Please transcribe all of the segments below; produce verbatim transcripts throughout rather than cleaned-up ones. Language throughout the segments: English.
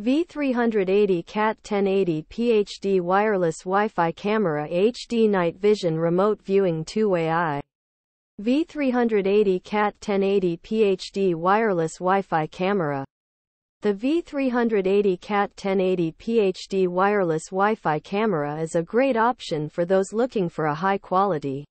V three eighty C A T ten eighty P H D wireless Wi-Fi camera H D night vision remote viewing two-way eye. V three eighty C A T ten eighty P H D wireless Wi-Fi camera. The V three eighty C A T ten eighty P H D wireless Wi-Fi camera is a great option for those looking for a high-quality,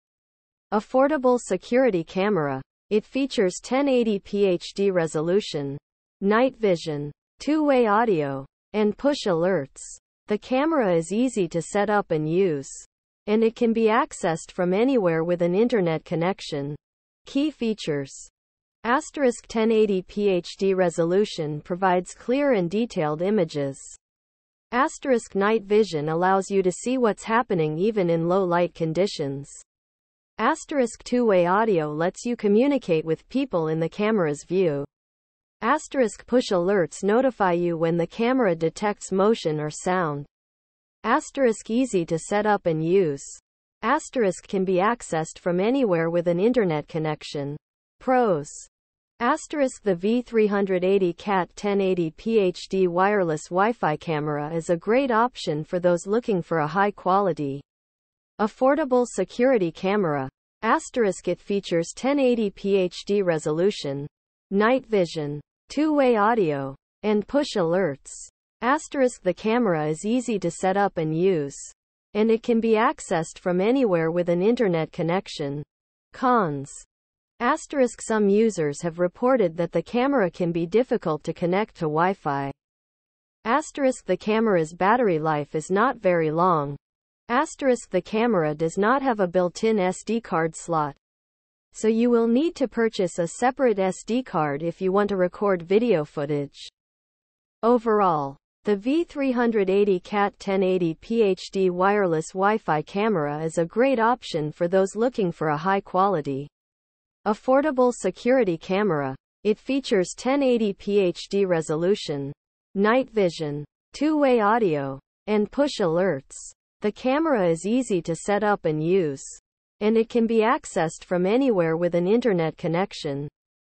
affordable security camera. It features ten eighty P H D resolution, night vision, two-way audio, and push alerts. The camera is easy to set up and use, and it can be accessed from anywhere with an internet connection. Key features. Asterisk ten eighty P H D resolution provides clear and detailed images. Asterisk night vision allows you to see what's happening even in low light conditions. Asterisk two-way audio lets you communicate with people in the camera's view. Asterisk push alerts notify you when the camera detects motion or sound. Asterisk easy to set up and use. Asterisk can be accessed from anywhere with an internet connection. Pros. Asterisk the V three eighty C A T ten eighty P H D wireless Wi-Fi camera is a great option for those looking for a high-quality, affordable security camera. Asterisk it features ten eighty P H D resolution, night vision, two-way audio, and push alerts. Asterisk the camera is easy to set up and use, and it can be accessed from anywhere with an internet connection. Cons. Asterisk some users have reported that the camera can be difficult to connect to Wi-Fi. Asterisk the camera's battery life is not very long. Asterisk the camera does not have a built-in S D card slot, so you will need to purchase a separate S D card if you want to record video footage. Overall, the V three eighty C A T ten eighty P H D wireless Wi-Fi camera is a great option for those looking for a high-quality, affordable security camera. It features ten eighty P H D resolution, night vision, two-way audio, and push alerts. The camera is easy to set up and use, and it can be accessed from anywhere with an internet connection.